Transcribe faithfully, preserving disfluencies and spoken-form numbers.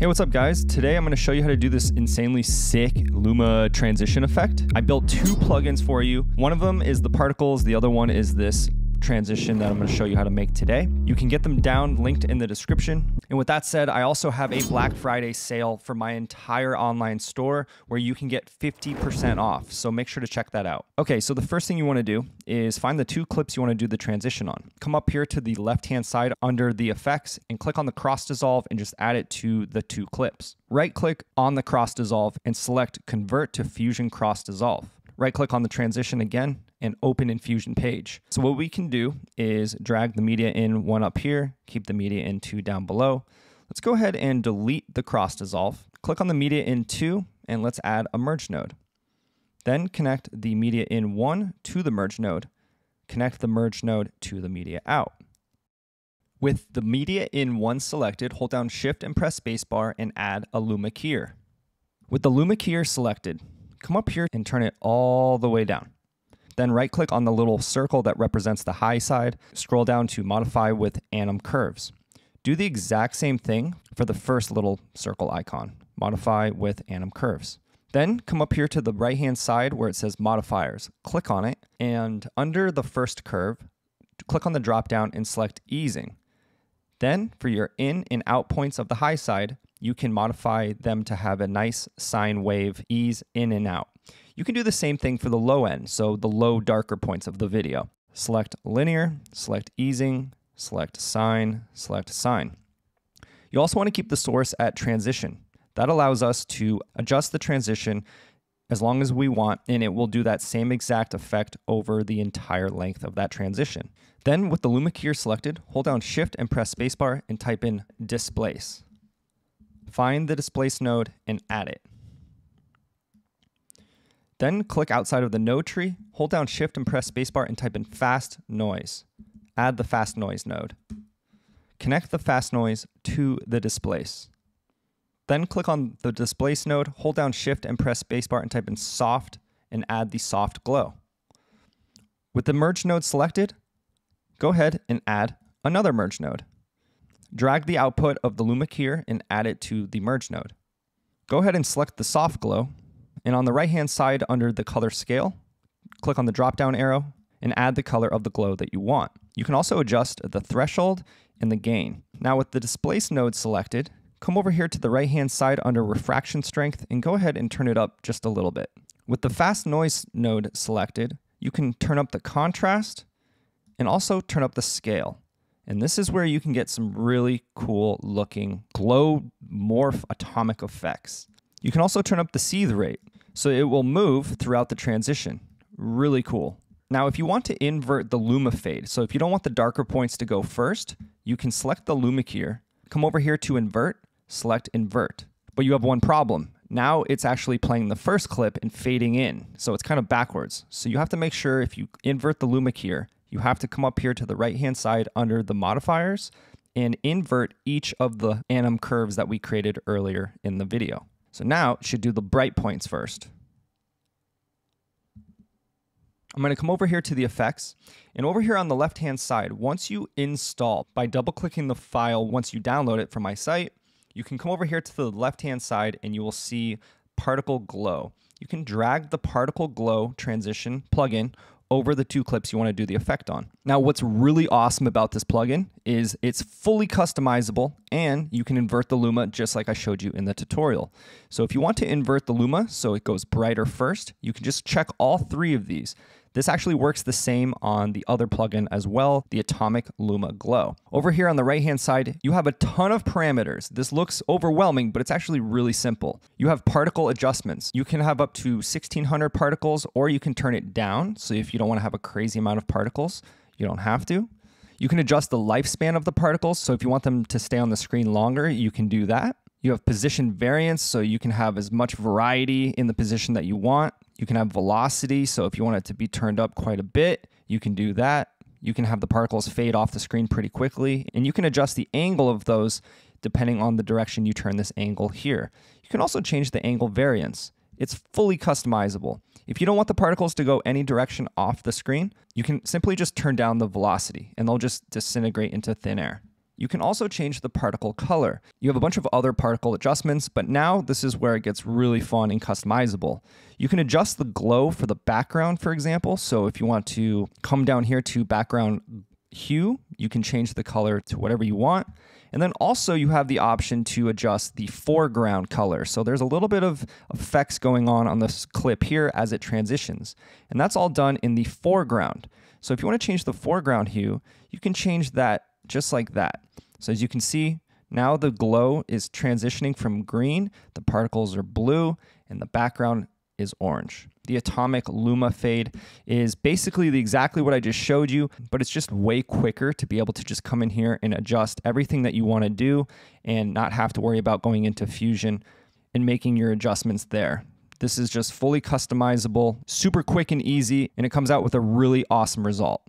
Hey, what's up guys? Today I'm going to show you how to do this insanely sick Luma transition effect. I built two plugins for you. One of them is the particles, the other one is this transition that I'm going to show you how to make today. You can get them down linked in the description. And with that said, I also have a Black Friday sale for my entire online store where you can get fifty percent off. So make sure to check that out. Okay, so the first thing you want to do is find the two clips you want to do the transition on. Come up here to the left-hand side under the effects and click on the cross dissolve and just add it to the two clips. Right click on the cross dissolve and select convert to Fusion cross dissolve. Right click on the transition again and open in Fusion page. So what we can do is drag the media in one up here, keep the media in two down below. Let's go ahead and delete the cross dissolve. Click on the media in two and let's add a merge node. Then connect the media in one to the merge node. Connect the merge node to the media out. With the media in one selected, hold down shift and press spacebar and add a Luma keyer. With the Luma keyer selected, come up here and turn it all the way down. Then right click on the little circle that represents the high side, scroll down to modify with anim curves. Do the exact same thing for the first little circle icon, modify with anim curves. Then come up here to the right hand side where it says modifiers, click on it, and under the first curve, click on the drop down and select easing. Then for your in and out points of the high side, you can modify them to have a nice sine wave ease in and out. You can do the same thing for the low end, so the low darker points of the video. Select linear, select easing, select sine, select sine. You also want to keep the source at transition. That allows us to adjust the transition as long as we want, and it will do that same exact effect over the entire length of that transition. Then with the Luma keyer selected, hold down shift and press spacebar and type in displace. Find the displace node and add it. Then click outside of the node tree, hold down shift and press spacebar and type in fast noise. Add the fast noise node. Connect the fast noise to the displace. Then click on the displace node, hold down shift and press spacebar and type in soft and add the soft glow. With the merge node selected, go ahead and add another merge node. Drag the output of the Luma keyer and add it to the merge node. Go ahead and select the soft glow. And on the right-hand side under the color scale, click on the drop-down arrow and add the color of the glow that you want. You can also adjust the threshold and the gain. Now with the displace node selected, come over here to the right-hand side under refraction strength and go ahead and turn it up just a little bit. With the fast noise node selected, you can turn up the contrast and also turn up the scale. And this is where you can get some really cool looking glow morph atomic effects. You can also turn up the seethe rate, so it will move throughout the transition. Really cool. Now, if you want to invert the Luma fade, so if you don't want the darker points to go first, you can select the Luma keyer, come over here to invert, select invert. But you have one problem. Now it's actually playing the first clip and fading in, so it's kind of backwards. So you have to make sure if you invert the Luma keyer, you have to come up here to the right-hand side under the modifiers and invert each of the anim curves that we created earlier in the video. So now it should do the bright points first. I'm going to come over here to the effects, and over here on the left-hand side, once you install, by double-clicking the file once you download it from my site, you can come over here to the left-hand side and you will see Particle Glow. You can drag the Particle Glow transition plugin over the two clips you want to do the effect on. Now, what's really awesome about this plugin is it's fully customizable and you can invert the Luma just like I showed you in the tutorial. So if you want to invert the Luma so it goes brighter first, you can just check all three of these. This actually works the same on the other plugin as well, the Atomic Luma Glow. Over here on the right-hand side, you have a ton of parameters. This looks overwhelming, but it's actually really simple. You have particle adjustments. You can have up to sixteen hundred particles, or you can turn it down. So if you don't want to have a crazy amount of particles, you don't have to. You can adjust the lifespan of the particles. So if you want them to stay on the screen longer, you can do that. You have position variance, so you can have as much variety in the position that you want. You can have velocity, so if you want it to be turned up quite a bit, you can do that. You can have the particles fade off the screen pretty quickly, and you can adjust the angle of those depending on the direction you turn this angle here. You can also change the angle variance. It's fully customizable. If you don't want the particles to go any direction off the screen, you can simply just turn down the velocity, and they'll just disintegrate into thin air. You can also change the particle color. You have a bunch of other particle adjustments, but now this is where it gets really fun and customizable. You can adjust the glow for the background, for example. So if you want to come down here to background hue, you can change the color to whatever you want. And then also you have the option to adjust the foreground color. So there's a little bit of effects going on on this clip here as it transitions. And that's all done in the foreground. So if you want to change the foreground hue, you can change that just like that. So as you can see, now the glow is transitioning from green, the particles are blue, and the background is orange. The Atomic Luma Fade is basically the, exactly what I just showed you, but it's just way quicker to be able to just come in here and adjust everything that you want to do and not have to worry about going into Fusion and making your adjustments there. This is just fully customizable, super quick and easy, and it comes out with a really awesome result.